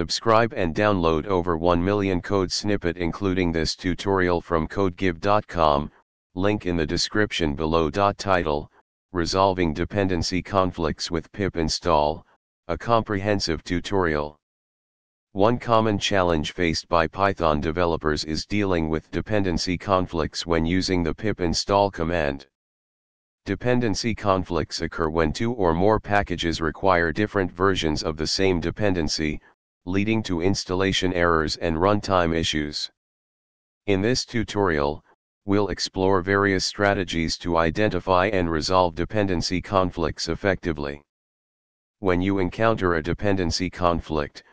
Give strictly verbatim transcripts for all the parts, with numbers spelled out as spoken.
Subscribe and download over one million code snippet including this tutorial from CodeGive dot com, link in the description below. Title: Resolving Dependency Conflicts with pip Install, a comprehensive tutorial. One common challenge faced by Python developers is dealing with dependency conflicts when using the pip install command. Dependency conflicts occur when two or more packages require different versions of the same dependency, leading to installation errors and runtime issues. In this tutorial, we'll explore various strategies to identify and resolve dependency conflicts effectively. When you encounter a dependency conflict,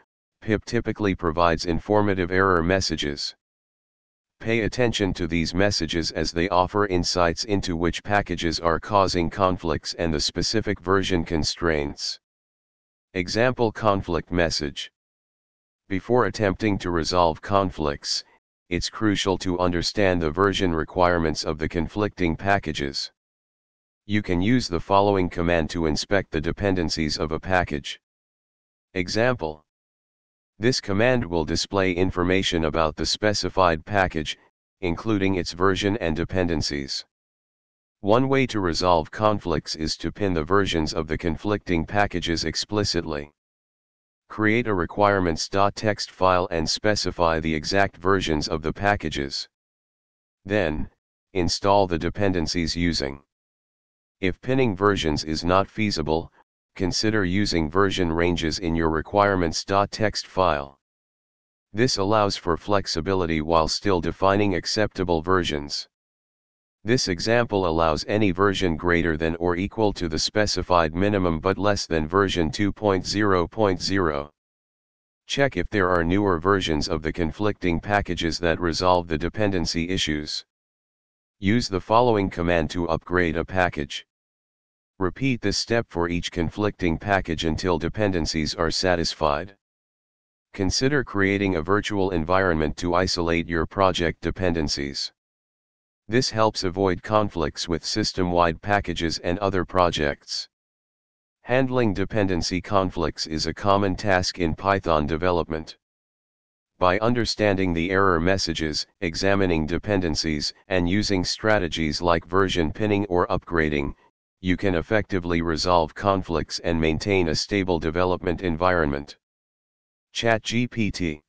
pip typically provides informative error messages. Pay attention to these messages as they offer insights into which packages are causing conflicts and the specific version constraints. Example conflict message. Before attempting to resolve conflicts, it's crucial to understand the version requirements of the conflicting packages. You can use the following command to inspect the dependencies of a package. Example. This command will display information about the specified package, including its version and dependencies. One way to resolve conflicts is to pin the versions of the conflicting packages explicitly. Create a requirements dot t x t file and specify the exact versions of the packages. Then, install the dependencies using. If pinning versions is not feasible, consider using version ranges in your requirements dot t x t file. This allows for flexibility while still defining acceptable versions. This example allows any version greater than or equal to the specified minimum but less than version two point zero point zero. Check if there are newer versions of the conflicting packages that resolve the dependency issues. Use the following command to upgrade a package. Repeat this step for each conflicting package until dependencies are satisfied. Consider creating a virtual environment to isolate your project dependencies. This helps avoid conflicts with system-wide packages and other projects. Handling dependency conflicts is a common task in Python development. By understanding the error messages, examining dependencies, and using strategies like version pinning or upgrading, you can effectively resolve conflicts and maintain a stable development environment. ChatGPT.